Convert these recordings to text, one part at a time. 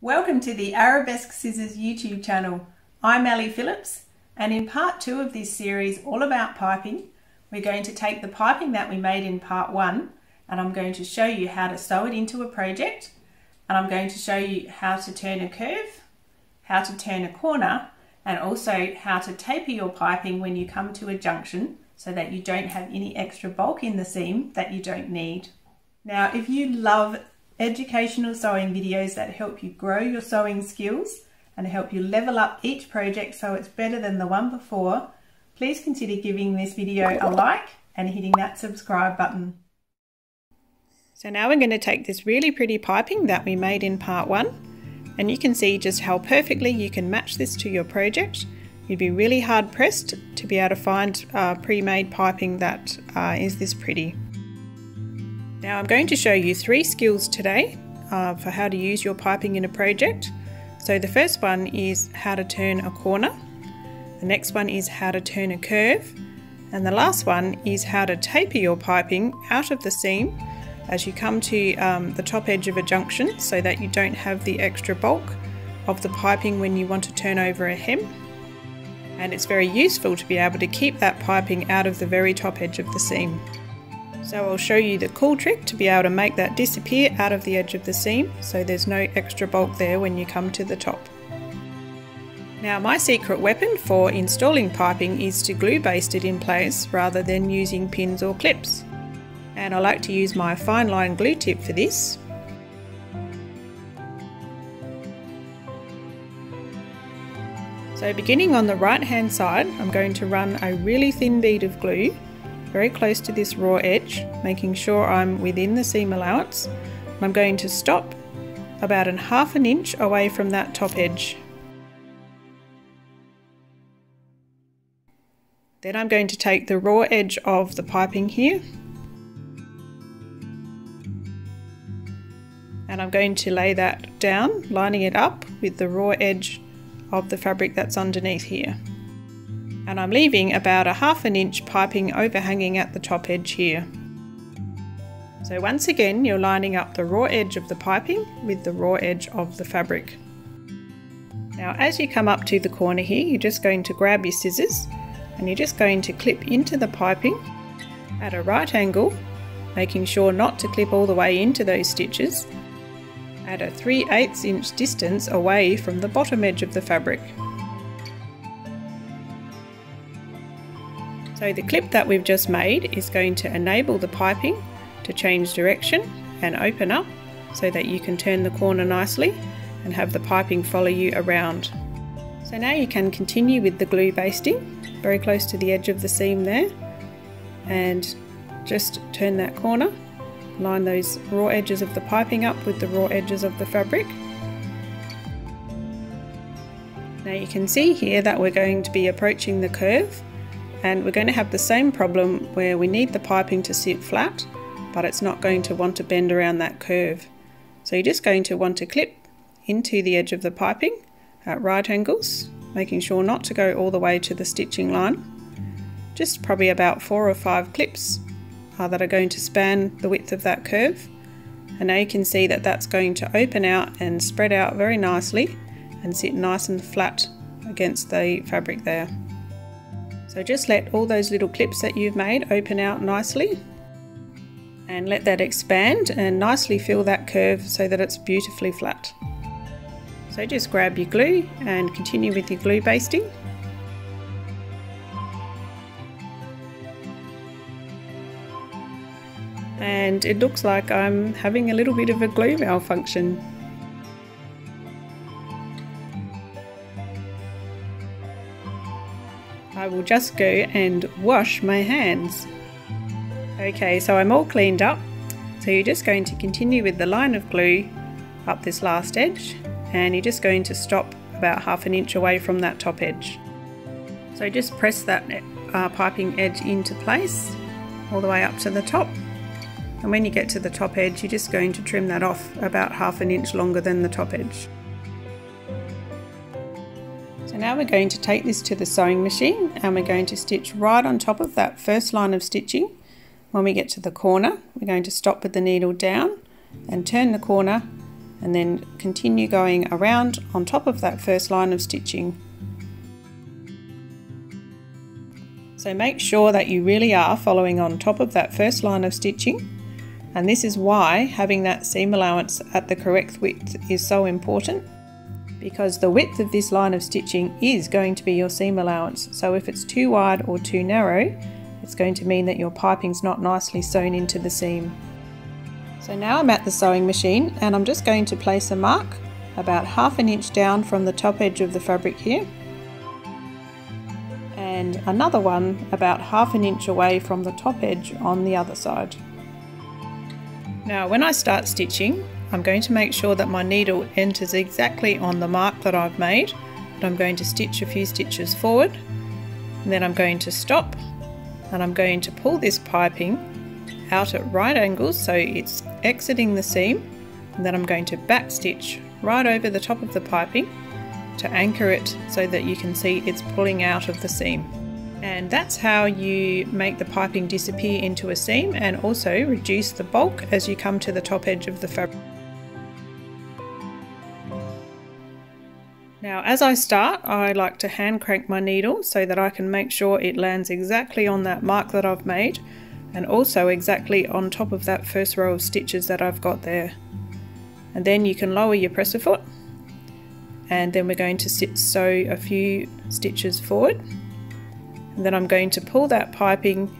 Welcome to the Arabesque Scissors YouTube channel. I'm Ali Phillips, and in part 2 of this series all about piping, we're going to take the piping that we made in part 1 and I'm going to show you how to sew it into a project, and I'm going to show you how to turn a curve, how to turn a corner, and also how to taper your piping when you come to a junction so that you don't have any extra bulk in the seam that you don't need. Now, if you love educational sewing videos that help you grow your sewing skills and help you level up each project so it's better than the one before, please consider giving this video a like and hitting that subscribe button. So now we're going to take this really pretty piping that we made in part 1, and you can see just how perfectly you can match this to your project. You'd be really hard pressed to be able to find pre-made piping that is this pretty. Now I'm going to show you 3 skills today for how to use your piping in a project. So the first one is how to turn a corner, the next one is how to turn a curve, and the last one is how to taper your piping out of the seam as you come to the top edge of a junction so that you don't have the extra bulk of the piping when you want to turn over a hem. And it's very useful to be able to keep that piping out of the very top edge of the seam. So I'll show you the cool trick to be able to make that disappear out of the edge of the seam so there's no extra bulk there when you come to the top. Now, my secret weapon for installing piping is to glue baste it in place rather than using pins or clips. And I like to use my fine line glue tip for this. So beginning on the right hand side, I'm going to run a really thin bead of glue very close to this raw edge, making sure I'm within the seam allowance. I'm going to stop about 1/2 inch away from that top edge. Then I'm going to take the raw edge of the piping here, and I'm going to lay that down, lining it up with the raw edge of the fabric that's underneath here. And I'm leaving about 1/2 inch piping overhanging at the top edge here. So once again, you're lining up the raw edge of the piping with the raw edge of the fabric. Now, as you come up to the corner here, you're just going to grab your scissors and you're just going to clip into the piping at a right angle, making sure not to clip all the way into those stitches, at a 3/8 inch distance away from the bottom edge of the fabric. So the clip that we've just made is going to enable the piping to change direction and open up so that you can turn the corner nicely and have the piping follow you around. So now you can continue with the glue basting very close to the edge of the seam there, and just turn that corner, line those raw edges of the piping up with the raw edges of the fabric. Now you can see here that we're going to be approaching the curve, and we're going to have the same problem where we need the piping to sit flat, but it's not going to want to bend around that curve. So you're just going to want to clip into the edge of the piping at right angles, making sure not to go all the way to the stitching line. Just probably about 4 or 5 clips that are going to span the width of that curve. And now you can see that that's going to open out and spread out very nicely and sit nice and flat against the fabric there. So just let all those little clips that you've made open out nicely and let that expand and nicely fill that curve so that it's beautifully flat. So just grab your glue and continue with your glue basting. And it looks like I'm having a little bit of a glue malfunction. I will just go and wash my hands. Okay, so I'm all cleaned up. So you're just going to continue with the line of glue up this last edge, and you're just going to stop about 1/2 inch away from that top edge. So just press that piping edge into place all the way up to the top, and when you get to the top edge you're just going to trim that off about 1/2 inch longer than the top edge. So now we're going to take this to the sewing machine and we're going to stitch right on top of that first line of stitching. When we get to the corner, we're going to stop with the needle down and turn the corner and then continue going around on top of that first line of stitching. So make sure that you really are following on top of that first line of stitching, and this is why having that seam allowance at the correct width is so important, because the width of this line of stitching is going to be your seam allowance. So if it's too wide or too narrow, it's going to mean that your piping's not nicely sewn into the seam. So now I'm at the sewing machine and I'm just going to place a mark about 1/2 inch down from the top edge of the fabric here, and another one about 1/2 inch away from the top edge on the other side. Now when I start stitching, I'm going to make sure that my needle enters exactly on the mark that I've made, and I'm going to stitch a few stitches forward, and then I'm going to stop, and I'm going to pull this piping out at right angles so it's exiting the seam, and then I'm going to back stitch right over the top of the piping to anchor it so that you can see it's pulling out of the seam. And that's how you make the piping disappear into a seam and also reduce the bulk as you come to the top edge of the fabric. Now as I start, I like to hand crank my needle so that I can make sure it lands exactly on that mark that I've made, and also exactly on top of that first row of stitches that I've got there. And then you can lower your presser foot, and then we're going to sew a few stitches forward, and then I'm going to pull that piping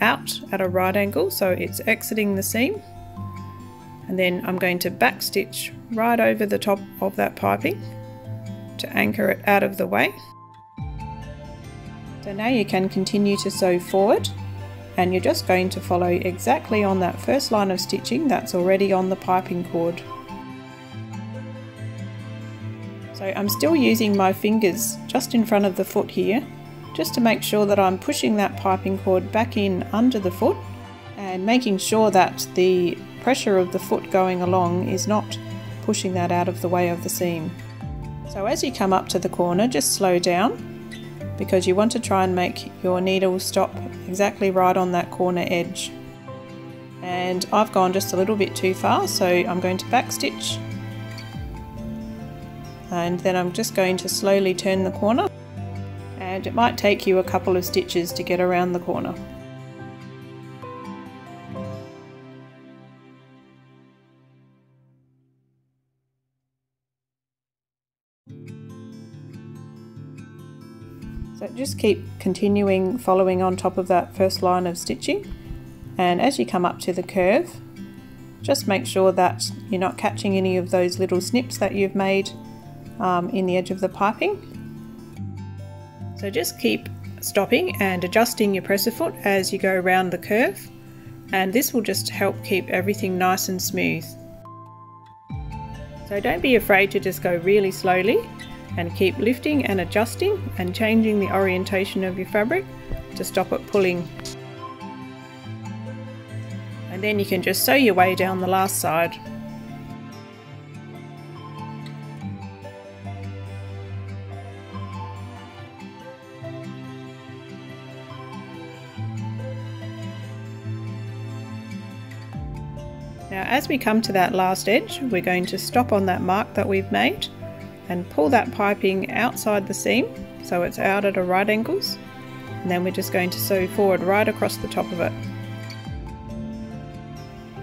out at a right angle so it's exiting the seam, and then I'm going to back stitch right over the top of that piping to anchor it out of the way. So now you can continue to sew forward, and you're just going to follow exactly on that first line of stitching that's already on the piping cord. So I'm still using my fingers just in front of the foot here, just to make sure that I'm pushing that piping cord back in under the foot and making sure that the pressure of the foot going along is not pushing that out of the way of the seam. So as you come up to the corner, just slow down, because you want to try and make your needle stop exactly right on that corner edge. And I've gone just a little bit too far, so I'm going to back stitch, and then I'm just going to slowly turn the corner, and it might take you a couple of stitches to get around the corner. So just keep continuing following on top of that first line of stitching, and as you come up to the curve, just make sure that you're not catching any of those little snips that you've made in the edge of the piping. So just keep stopping and adjusting your presser foot as you go around the curve, and this will just help keep everything nice and smooth. So don't be afraid to just go really slowly and keep lifting and adjusting and changing the orientation of your fabric to stop it pulling. And then you can just sew your way down the last side. Now as we come to that last edge, we're going to stop on that mark that we've made and pull that piping outside the seam so it's out at a right angles, and then we're just going to sew forward right across the top of it,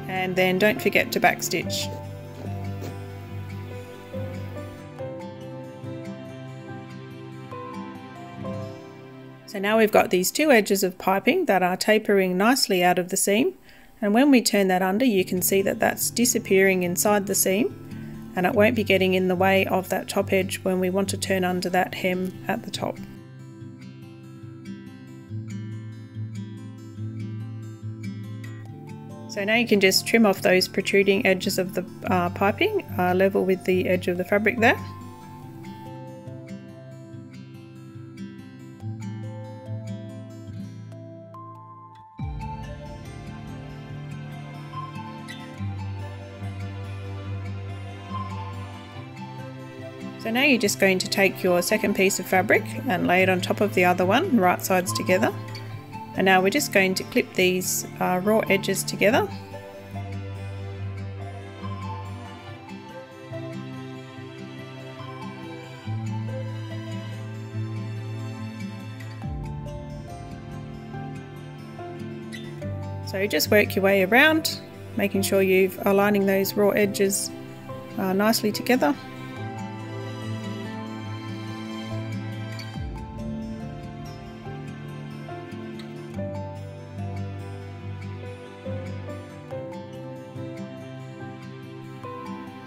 and then don't forget to back stitch. So now we've got these two edges of piping that are tapering nicely out of the seam, and when we turn that under, you can see that that's disappearing inside the seam, and it won't be getting in the way of that top edge when we want to turn under that hem at the top. So now you can just trim off those protruding edges of the piping, level with the edge of the fabric there. So now you're just going to take your second piece of fabric and lay it on top of the other one, right sides together. And now we're just going to clip these raw edges together. So just work your way around, making sure you've aligning those raw edges nicely together.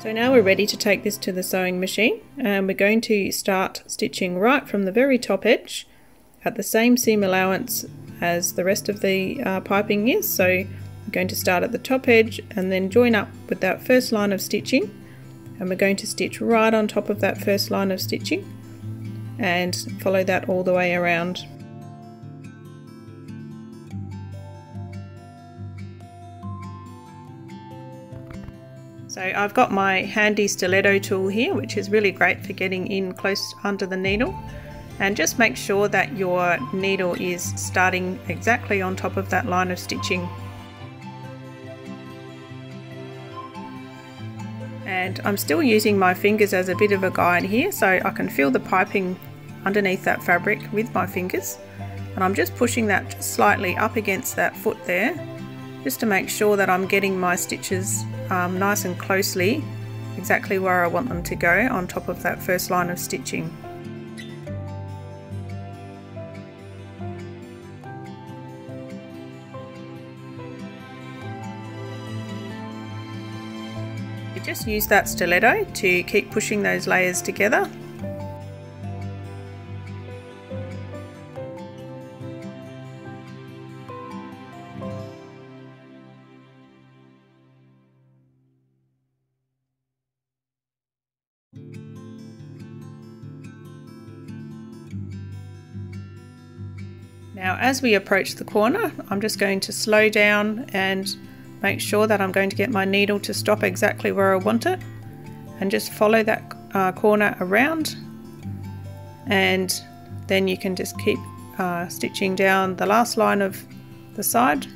So now we're ready to take this to the sewing machine, and we're going to start stitching right from the very top edge at the same seam allowance as the rest of the piping is. So we're going to start at the top edge and then join up with that first line of stitching, and we're going to stitch right on top of that first line of stitching and follow that all the way around. So I've got my handy stiletto tool here, which is really great for getting in close under the needle, and just make sure that your needle is starting exactly on top of that line of stitching. And I'm still using my fingers as a bit of a guide here, so I can feel the piping underneath that fabric with my fingers, and I'm just pushing that just slightly up against that foot there, just to make sure that I'm getting my stitches nice and closely exactly where I want them to go on top of that first line of stitching. You just use that stiletto to keep pushing those layers together. Now as we approach the corner, I'm just going to slow down and make sure that I'm going to get my needle to stop exactly where I want it, and just follow that corner around, and then you can just keep stitching down the last line of the side.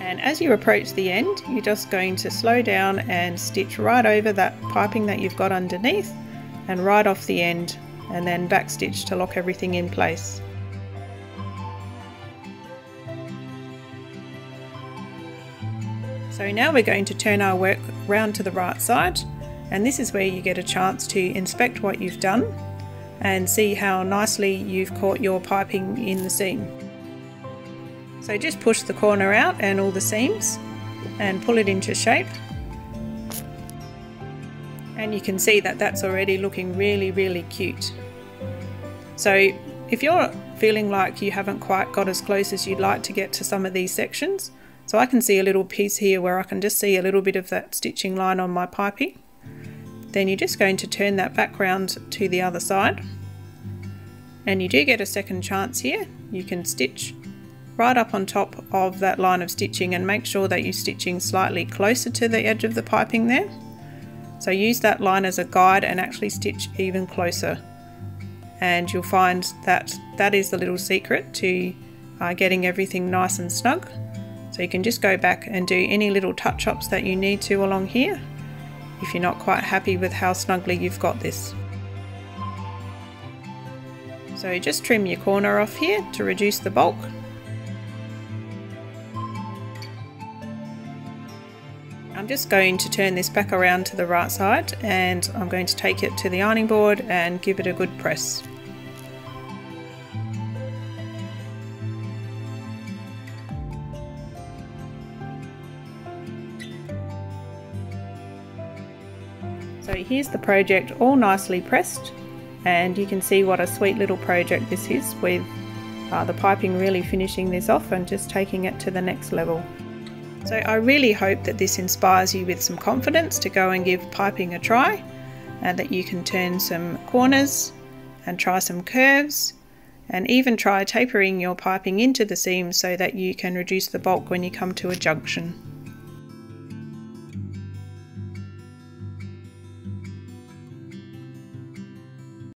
And as you approach the end, you're just going to slow down and stitch right over that piping that you've got underneath and right off the end, and then back stitch to lock everything in place. So now we're going to turn our work round to the right side, and this is where you get a chance to inspect what you've done and see how nicely you've caught your piping in the seam. So just push the corner out and all the seams and pull it into shape, and you can see that that's already looking really cute. So if you're feeling like you haven't quite got as close as you'd like to get to some of these sections, so I can see a little piece here where I can just see a little bit of that stitching line on my piping, then you're just going to turn that back round to the other side, and you do get a second chance here. You can stitch right up on top of that line of stitching and make sure that you're stitching slightly closer to the edge of the piping there. So use that line as a guide and actually stitch even closer, and you'll find that that is the little secret to getting everything nice and snug. So you can just go back and do any little touch-ups that you need to along here if you're not quite happy with how snugly you've got this. So just trim your corner off here to reduce the bulk. I'm just going to turn this back around to the right side, and I'm going to take it to the ironing board and give it a good press. So here's the project all nicely pressed, and you can see what a sweet little project this is, with the piping really finishing this off and just taking it to the next level. So I really hope that this inspires you with some confidence to go and give piping a try, and that you can turn some corners and try some curves, and even try tapering your piping into the seam so that you can reduce the bulk when you come to a junction.